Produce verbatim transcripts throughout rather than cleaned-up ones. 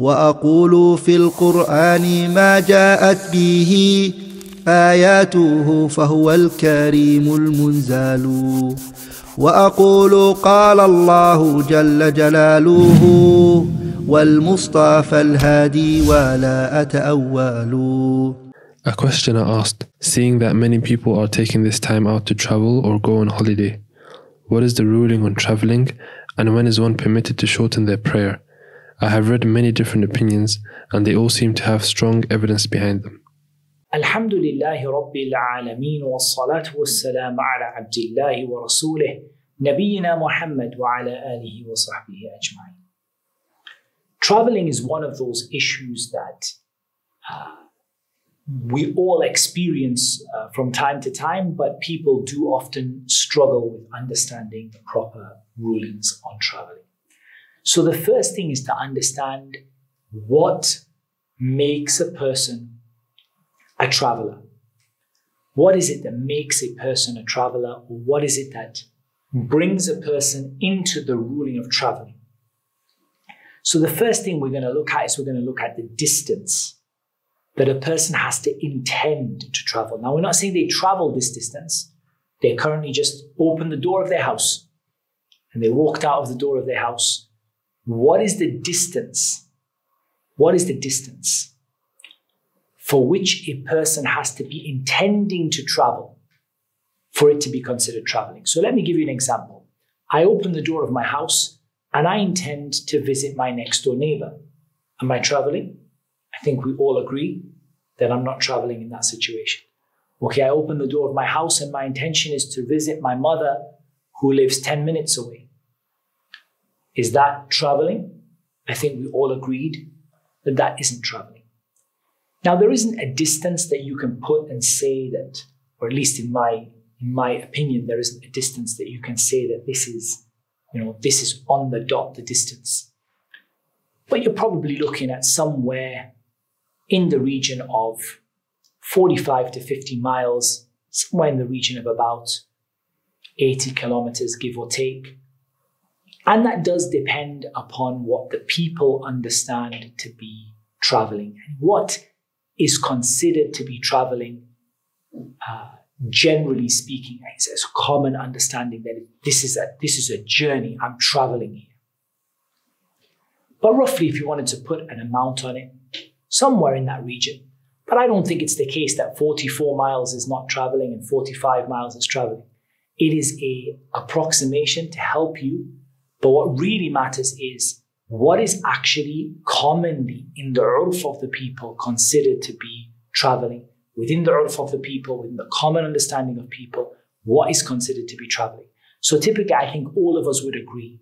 وأقول في القرآن ما جاءت به آياته فهو الكريم المنزال وأقول قال الله جل جلاله والمصطفى الهادي ولا أتأول. A questioner asked, seeing that many people are taking this time out to travel or go on holiday, what is the ruling on traveling and when is one permitted to shorten their prayer? I have read many different opinions and they all seem to have strong evidence behind them. الحمد لله رب العالمين والصلاة والسلام على عبد الله ورسوله نبينا محمد وعلى آله وصحبه أجمعين. Traveling is one of those issues that uh, we all experience uh, from time to time, but people do often struggle with understanding the proper rulings on traveling. So the first thing is to understand what makes a person a traveler. What is it that makes a person a traveler? Or what is it that brings a person into the ruling of traveling? So the first thing we're going to look at is we're going to look at the distance that a person has to intend to travel. Now, we're not saying they travel this distance. They currently just opened the door of their house and they walked out of the door of their house. What is the distance? What is the distance for which a person has to be intending to travel for it to be considered traveling? So let me give you an example. I open the door of my house and I intend to visit my next door neighbor. Am I traveling? I think we all agree that I'm not traveling in that situation. Okay, I open the door of my house and my intention is to visit my mother who lives ten minutes away. Is that traveling? I think we all agreed that that isn't traveling. Now, there isn't a distance that you can put and say that, or at least in my, in my opinion, there isn't a distance that you can say that this is, you know, this is on the dot, the distance. But you're probably looking at somewhere in the region of forty-five to fifty miles, somewhere in the region of about eighty kilometers, give or take. And that does depend upon what the people understand to be traveling and what is considered to be traveling. Uh, generally speaking, it's a common understanding that this is a, this is a journey, I'm traveling here. But roughly, if you wanted to put an amount on it, somewhere in that region. But I don't think it's the case that forty-four miles is not traveling and forty-five miles is traveling. It is a approximation to help you. But what really matters is what is actually commonly in the urf of the people considered to be traveling. Within the urf of the people, within the common understanding of people, what is considered to be traveling. So typically, I think all of us would agree,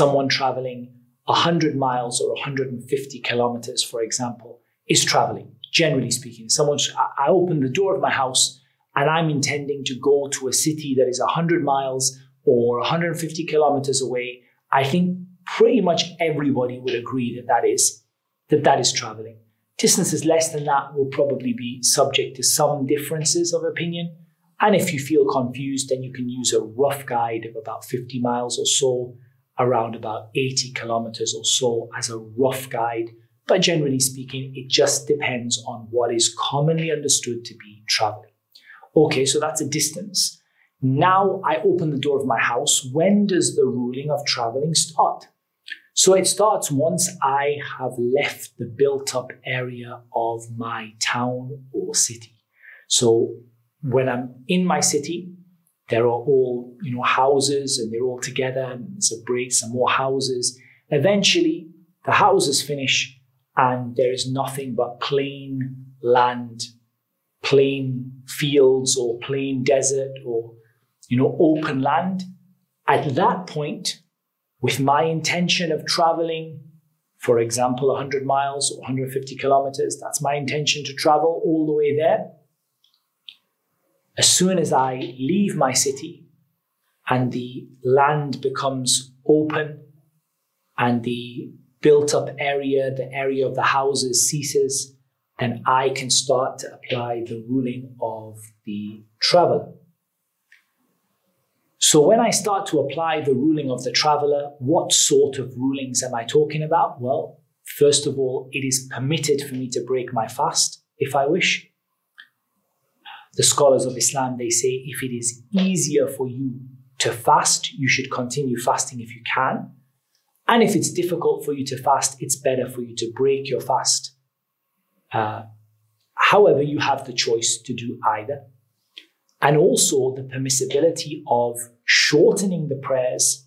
someone traveling one hundred miles or one hundred fifty kilometers, for example, is traveling, generally speaking. Someone, I open the door of my house and I'm intending to go to a city that is one hundred miles or one hundred fifty kilometers away. I think pretty much everybody would agree that that is, that that is traveling. Distances less than that will probably be subject to some differences of opinion. And if you feel confused, then you can use a rough guide of about fifty miles or so, around about eighty kilometers or so as a rough guide. But generally speaking, it just depends on what is commonly understood to be traveling. Okay, so that's a distance. Now I open the door of my house. When does the ruling of traveling start? So it starts once I have left the built-up area of my town or city. So when I'm in my city, there are all, you know, houses and they're all together and there's a break, some more houses. Eventually, the houses finish and there is nothing but plain land, plain fields or plain desert or, you know, open land. At that point, with my intention of traveling, for example, one hundred miles or one hundred fifty kilometers, that's my intention to travel all the way there. As soon as I leave my city and the land becomes open and the built-up area, the area of the houses ceases, then I can start to apply the ruling of the traveler. So when I start to apply the ruling of the traveler, what sort of rulings am I talking about? Well, First of all, it is permitted for me to break my fast if I wish. The scholars of Islam, they say, if it is easier for you to fast, you should continue fasting if you can. And if it's difficult for you to fast, it's better for you to break your fast. Uh, however, you have the choice to do either. And also the permissibility of shortening the prayers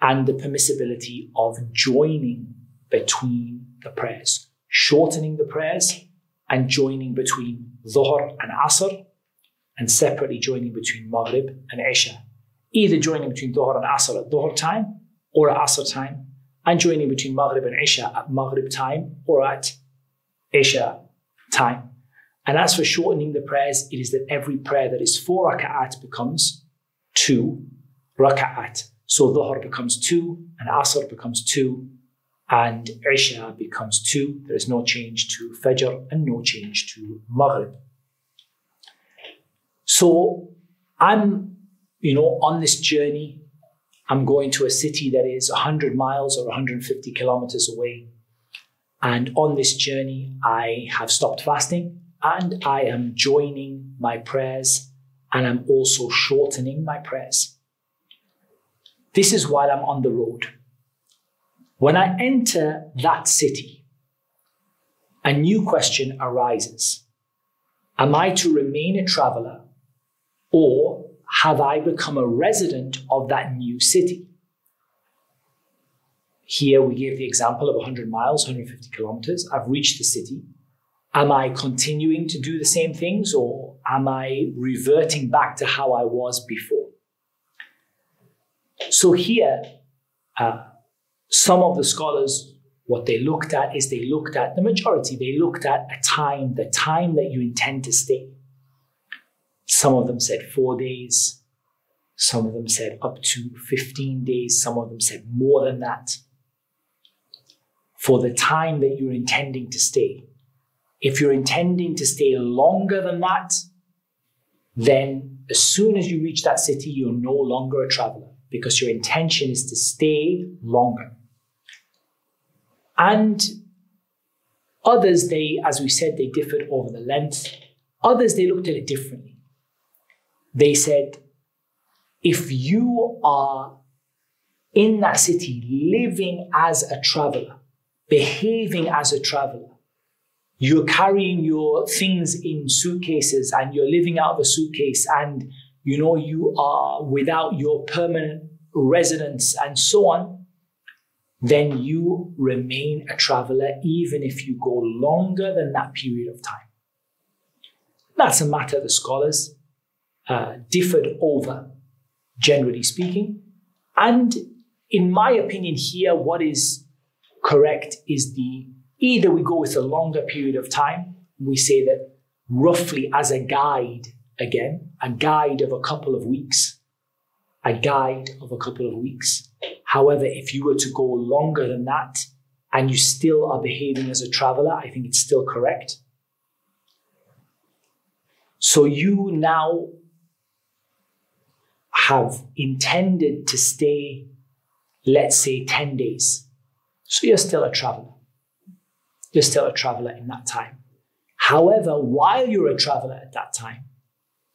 and the permissibility of joining between the prayers. Shortening the prayers and joining between Dhuhr and Asr, and separately joining between Maghrib and Isha. Either joining between Dhuhr and Asr at Dhuhr time or at Asr time, and joining between Maghrib and Isha at Maghrib time or at Isha time. And as for shortening the prayers, it is that every prayer that is four raka'at becomes two raka'at. So Dhuhr becomes two, and Asr becomes two, and Isha becomes two. There is no change to Fajr and no change to Maghrib. So I'm, you know, on this journey. I'm going to a city that is one hundred miles or one hundred fifty kilometers away. And on this journey, I have stopped fasting, and I am joining my prayers, and I'm also shortening my prayers. This is while I'm on the road. When I enter that city, a new question arises. Am I to remain a traveler, or have I become a resident of that new city? Here we gave the example of one hundred miles, one hundred fifty kilometers. I've reached the city. Am I continuing to do the same things, or am I reverting back to how I was before? So here, uh, some of the scholars, what they looked at is they looked at, the majority, they looked at a time, the time that you intend to stay. Some of them said four days. Some of them said up to fifteen days. Some of them said more than that. For the time that you're intending to stay. If you're intending to stay longer than that, then as soon as you reach that city, you're no longer a traveler, because your intention is to stay longer. And others, they, as we said, they differed over the length. Others, they looked at it differently. They said, if you are in that city, living as a traveler, behaving as a traveler, you're carrying your things in suitcases and you're living out of a suitcase, and you know you are without your permanent residence and so on, then you remain a traveler even if you go longer than that period of time. That's a matter the scholars uh, differed over, generally speaking. And in my opinion here, what is correct is the either we go with a longer period of time, we say that roughly as a guide, again, a guide of a couple of weeks, a guide of a couple of weeks. However, if you were to go longer than that and you still are behaving as a traveler, I think it's still correct. So you now have intended to stay, let's say, ten days. So you're still a traveler. You're still a traveler in that time. However, while you're a traveler at that time,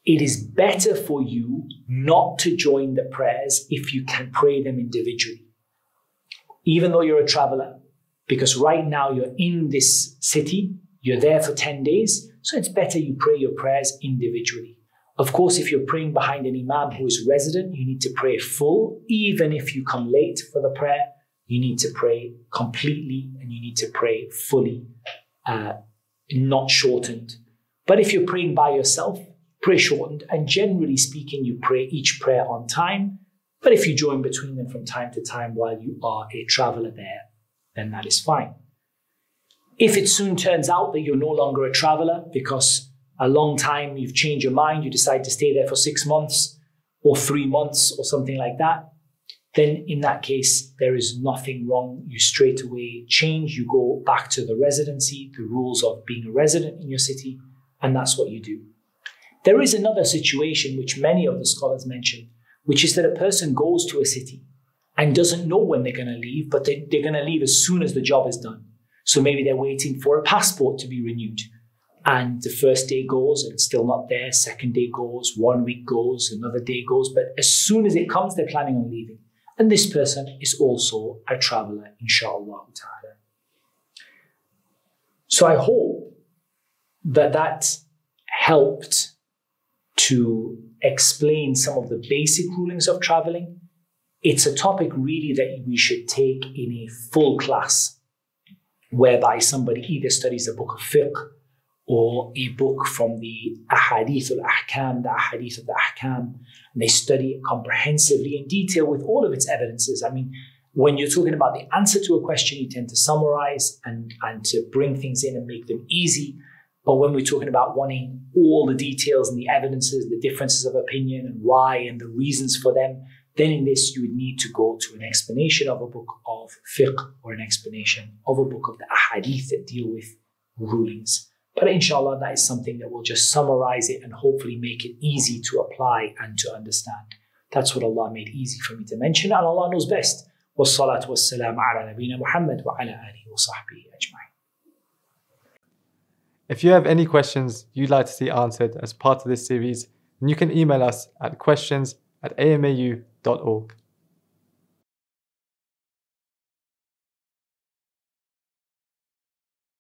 it is better for you not to join the prayers if you can pray them individually. Even though you're a traveler, because right now you're in this city, you're there for ten days, so it's better you pray your prayers individually. Of course, if you're praying behind an imam who is resident, you need to pray full. Even if you come late for the prayer, you need to pray completely and you need to pray fully, uh, not shortened. But if you're praying by yourself, pray shortened. And generally speaking, you pray each prayer on time. But if you join between them from time to time while you are a traveler there, then that is fine. If it soon turns out that you're no longer a traveler because a long time you've changed your mind, you decide to stay there for six months or three months or something like that, then in that case, there is nothing wrong. You straight away change, you go back to the residency, the rules of being a resident in your city, and that's what you do. There is another situation which many of the scholars mention, which is that a person goes to a city and doesn't know when they're gonna leave, but they, they're gonna leave as soon as the job is done. So maybe they're waiting for a passport to be renewed, and the first day goes and it's still not there. Second day goes, one week goes, another day goes. But as soon as it comes, they're planning on leaving. And this person is also a traveler, inshallah ta'ala. So I hope that that helped to explain some of the basic rulings of traveling. It's a topic really that we should take in a full class, whereby somebody either studies a book of fiqh or a book from the Ahadith al-Ahkam, the Ahadith of the Ahkam, and they study it comprehensively in detail with all of its evidences. I mean, when you're talking about the answer to a question, you tend to summarize and, and to bring things in and make them easy. But when we're talking about wanting all the details and the evidences, the differences of opinion and why and the reasons for them, then in this you would need to go to an explanation of a book of fiqh or an explanation of a book of the Ahadith that deal with rulings. But inshallah, that is something that will just summarize it and hopefully make it easy to apply and to understand. That's what Allah made easy for me to mention, and Allah knows best. وَالصَّلَاةُ وَالسَّلَامُ عَلَى نَبِيِّنَا مُحَمَّدٍ وَعَلَى آلِهِ وَصَحْبِهِ أَجْمَعِينَ. If you have any questions you'd like to see answered as part of this series, then you can email us at questions at A M A U dot org.